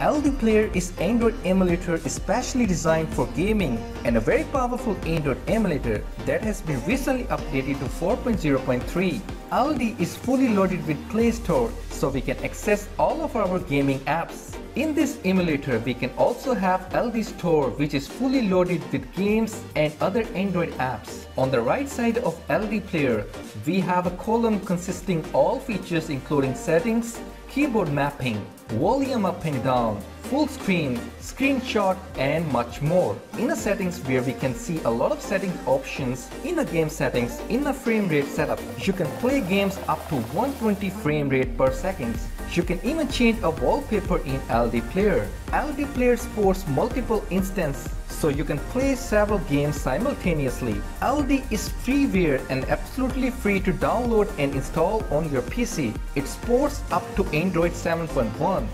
LDPlayer is an Android emulator especially designed for gaming and a very powerful Android emulator that has been recently updated to 4.0.3. LD is fully loaded with Play Store, so we can access all of our gaming apps. In this emulator, we can also have LD Store, which is fully loaded with games and other Android apps. On the right side of LDPlayer, we have a column consisting all features including settings, keyboard mapping, volume up and down, full screen, screenshot and much more. In the settings where we can see a lot of settings options, in the game settings, in the frame rate setup, you can play games up to 120 frame rate per second. You can even change a wallpaper in LDPlayer. LDPlayer supports multiple instances, so you can play several games simultaneously. LD is freeware and absolutely free to download and install on your PC. It supports up to Android 7.1.